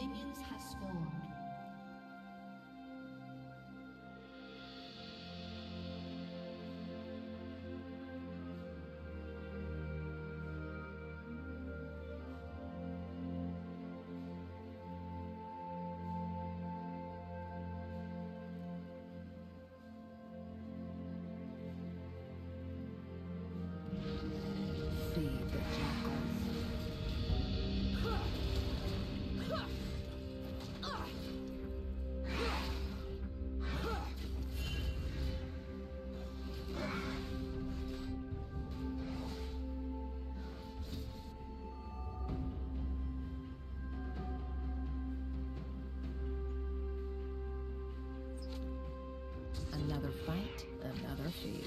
Minions have spawned. Another fight, another feed.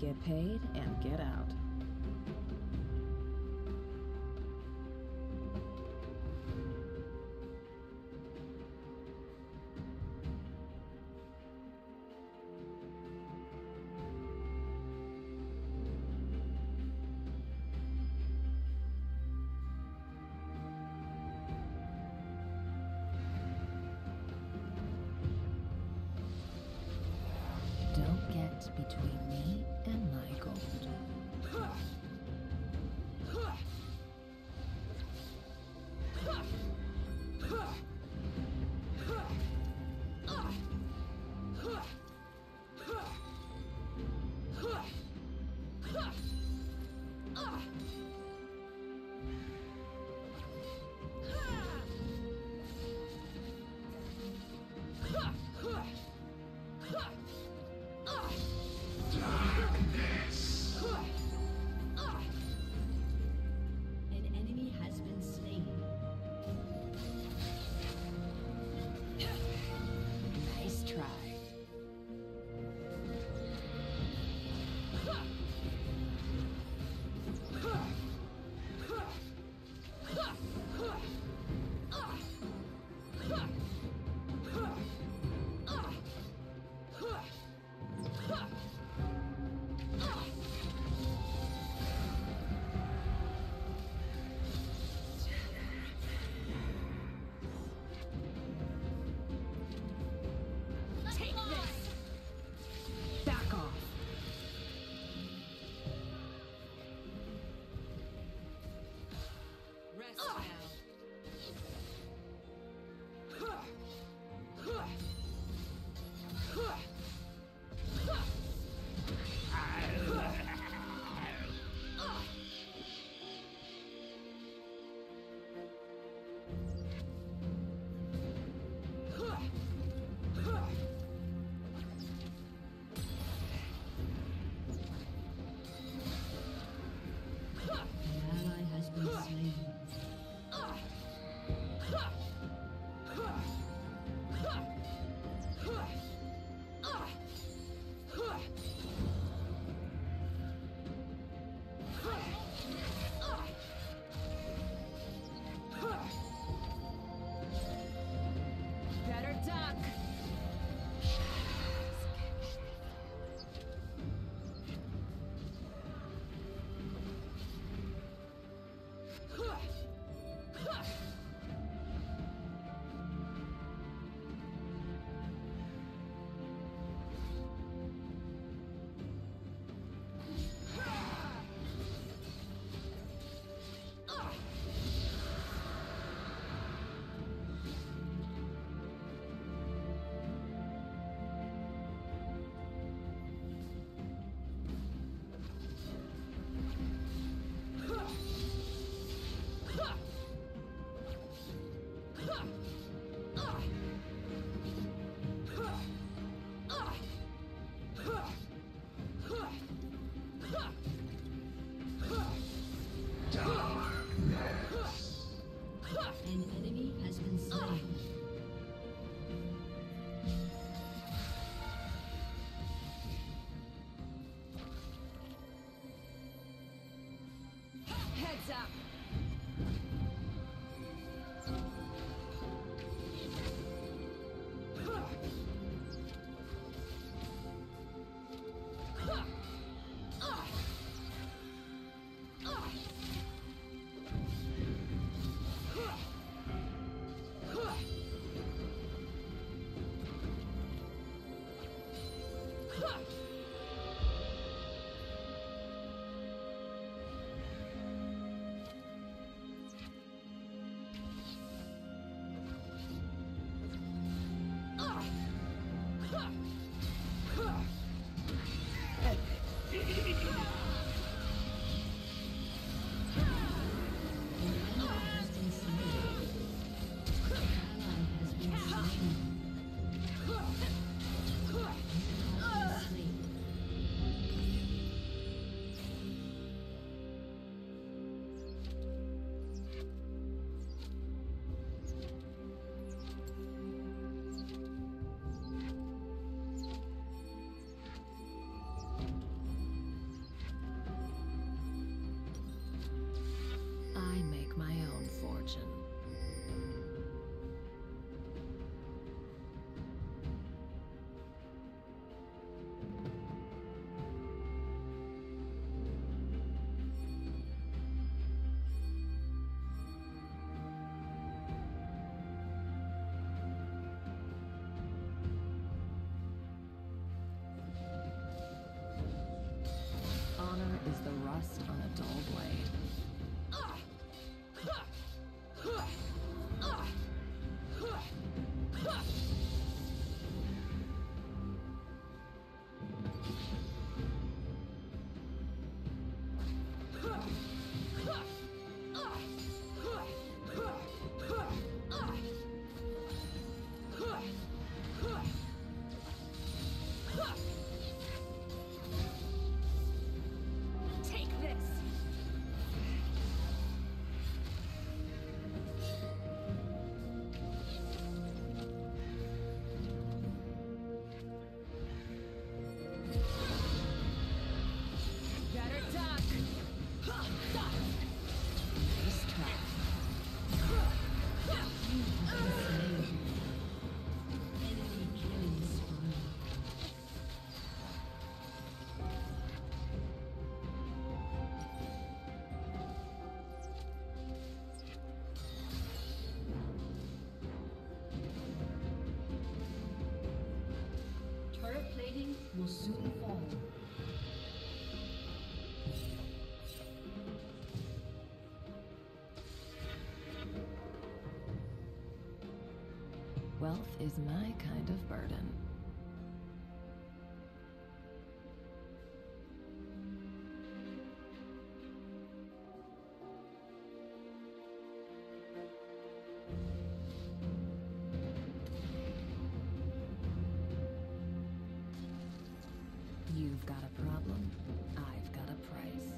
Get paid and get out. Don't get between me and my gold. Will soon fall. Wealth is my kind of burden. You've got a problem, I've got a price.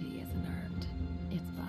loyalty isn't earned, it's bought.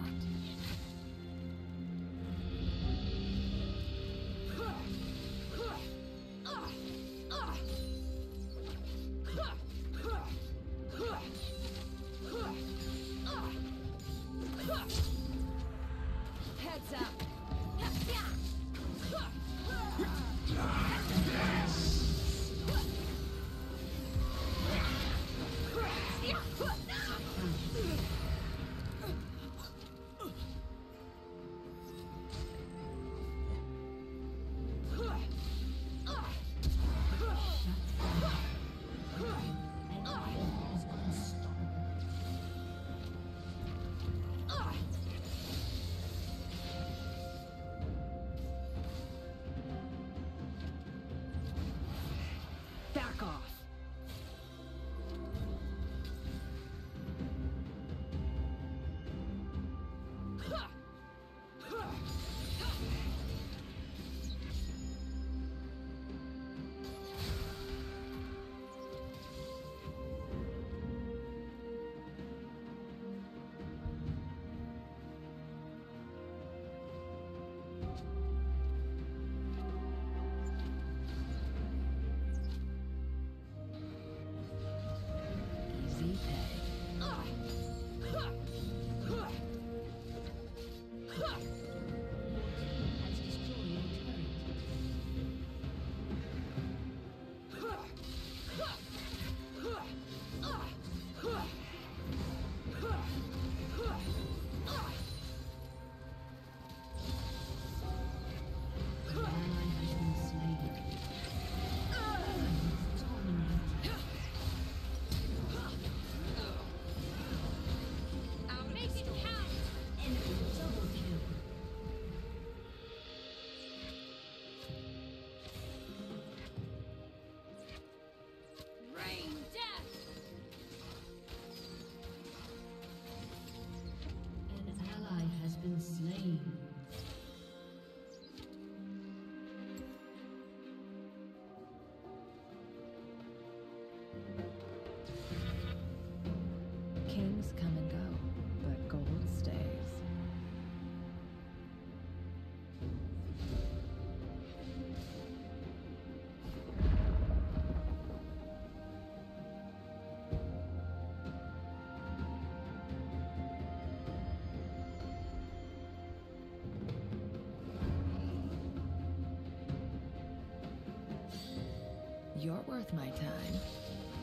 You're worth my time.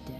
Dead.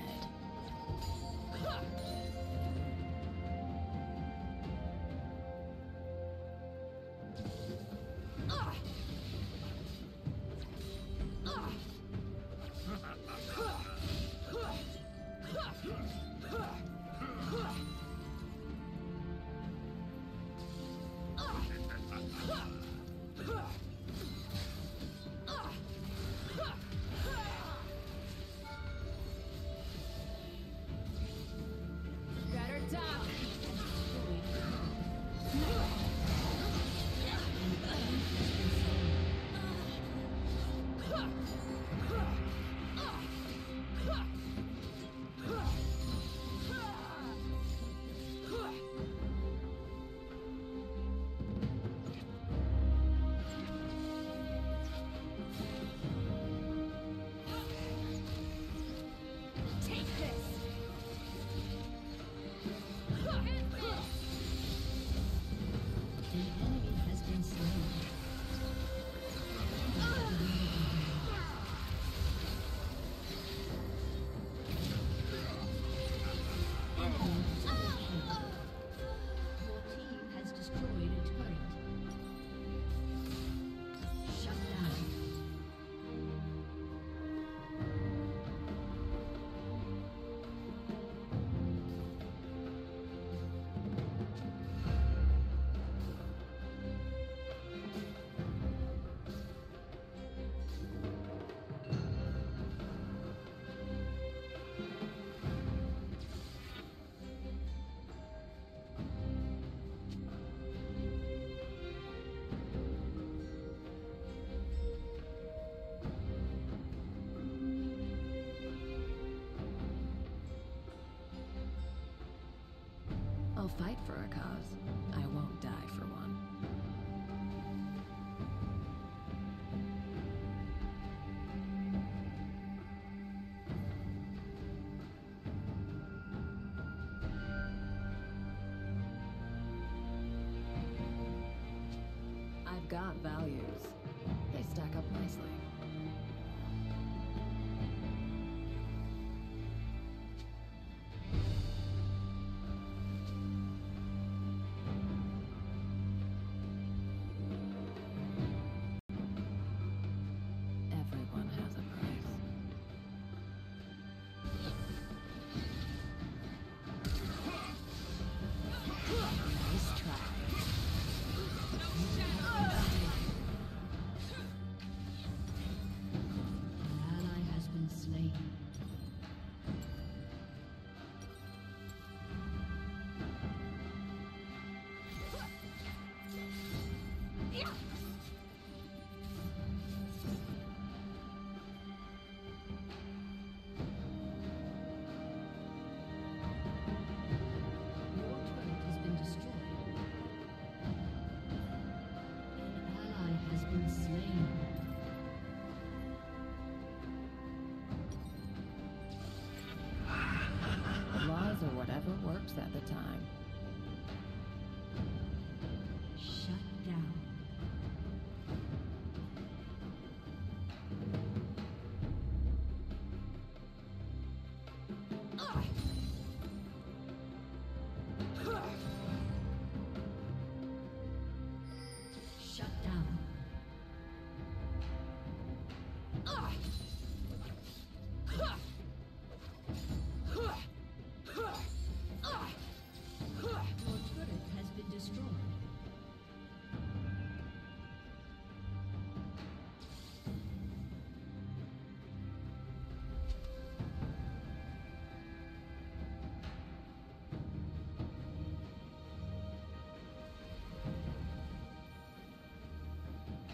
will fight for a cause. I won't die for one. I've got values. They stack up nicely. At the time. Shut down. Shut down.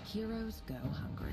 Heroes go hungry.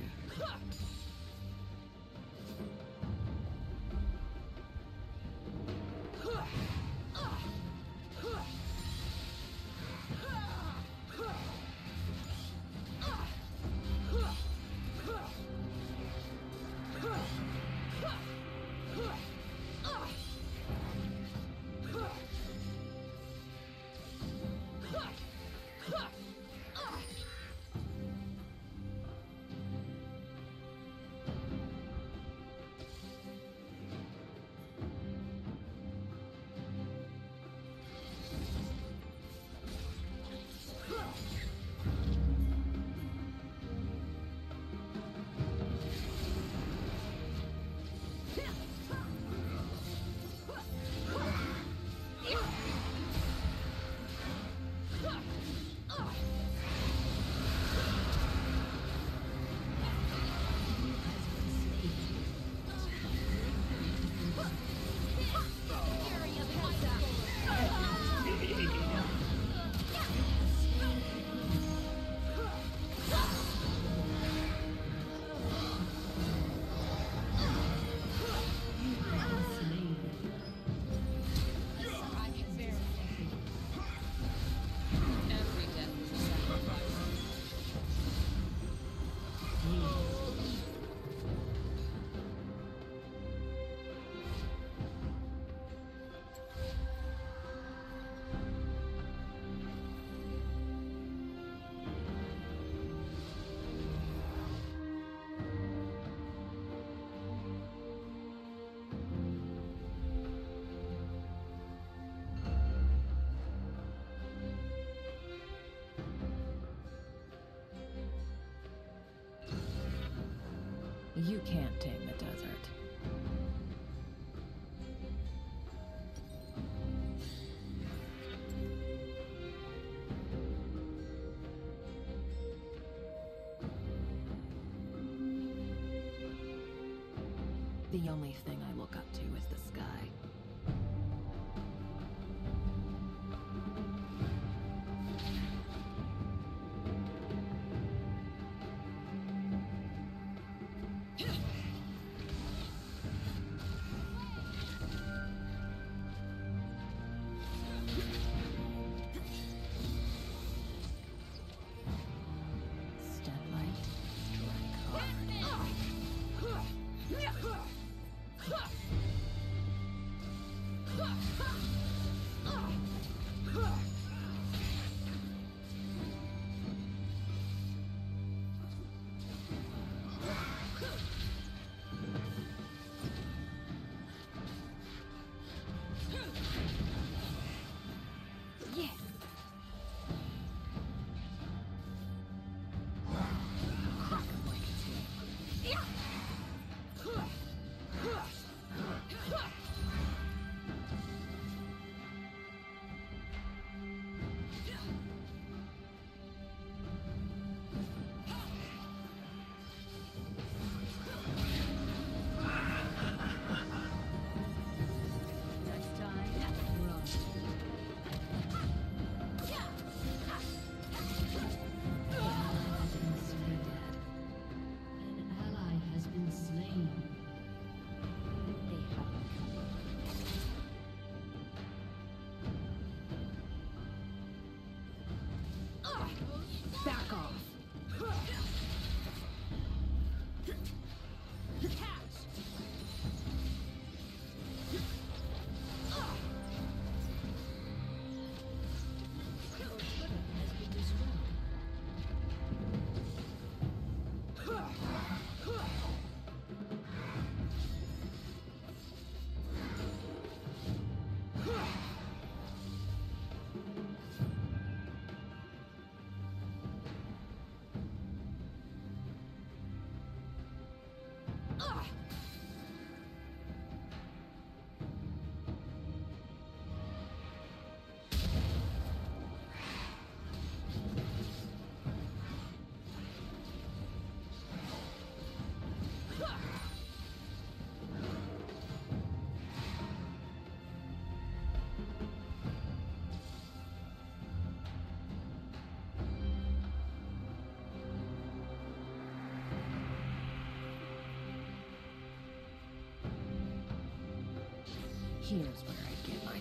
You can't tame the desert. The only thing I look up to is the sky. Here's where I get my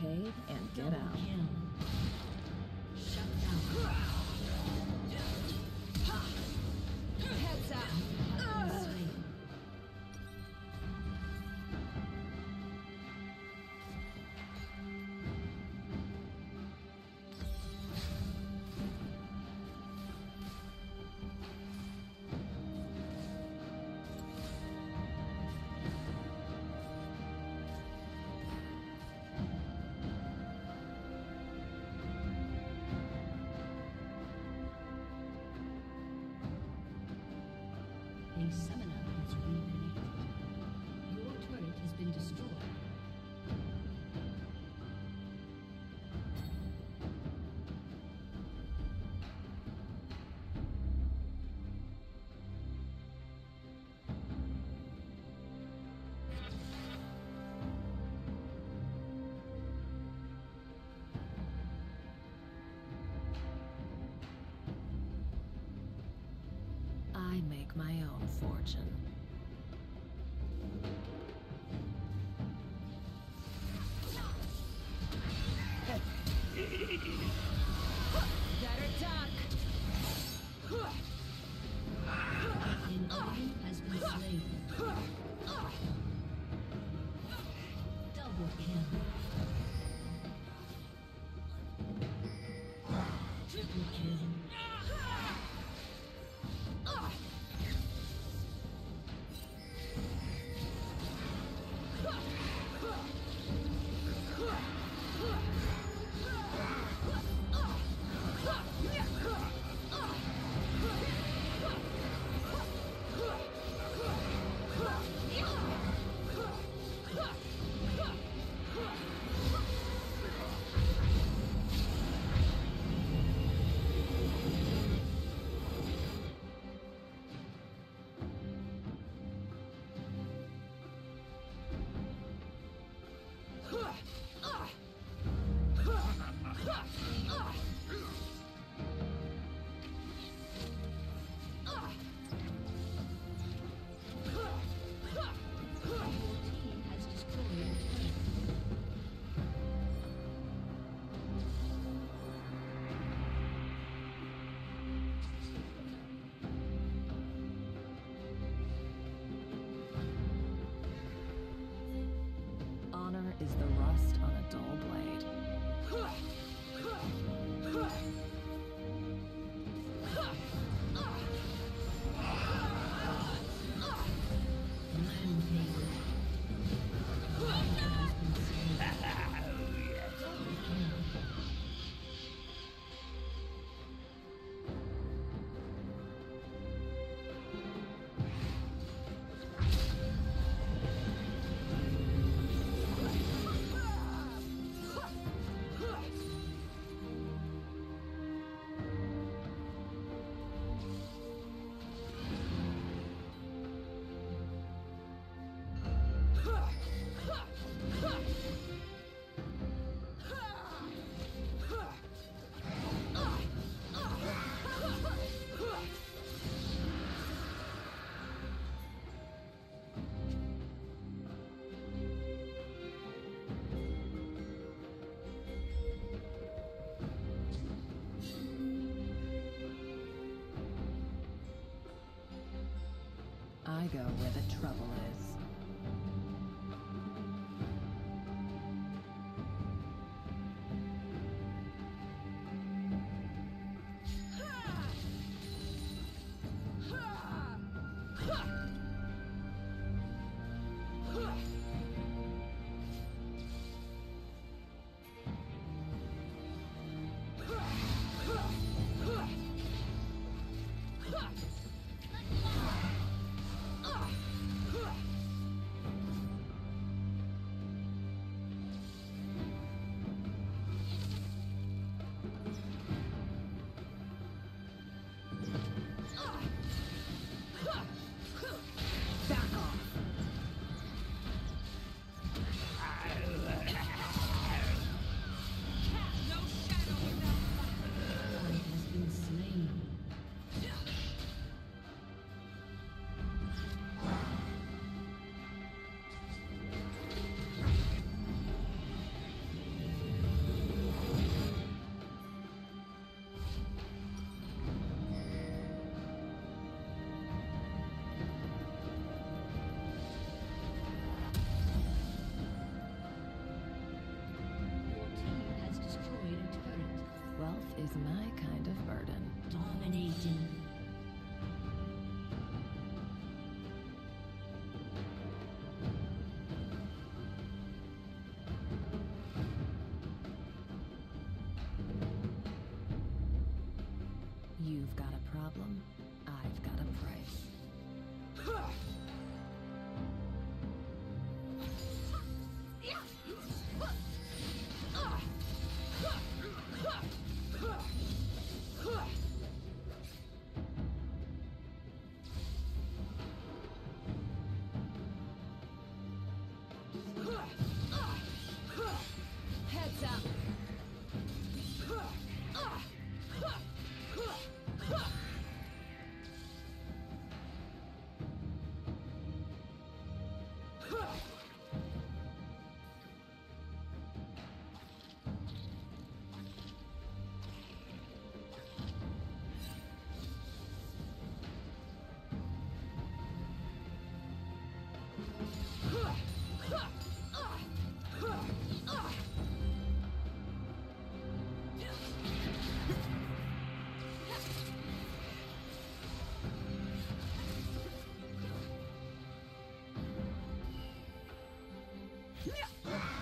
paid and get out. Shut down. Heads up. I make my own fortune. Better duck! An enemy has been slain. Double kill. Triple kill. I go where the trouble is. Is my kind of burden. Dominating. You've got a problem, I've got a price. Yeah.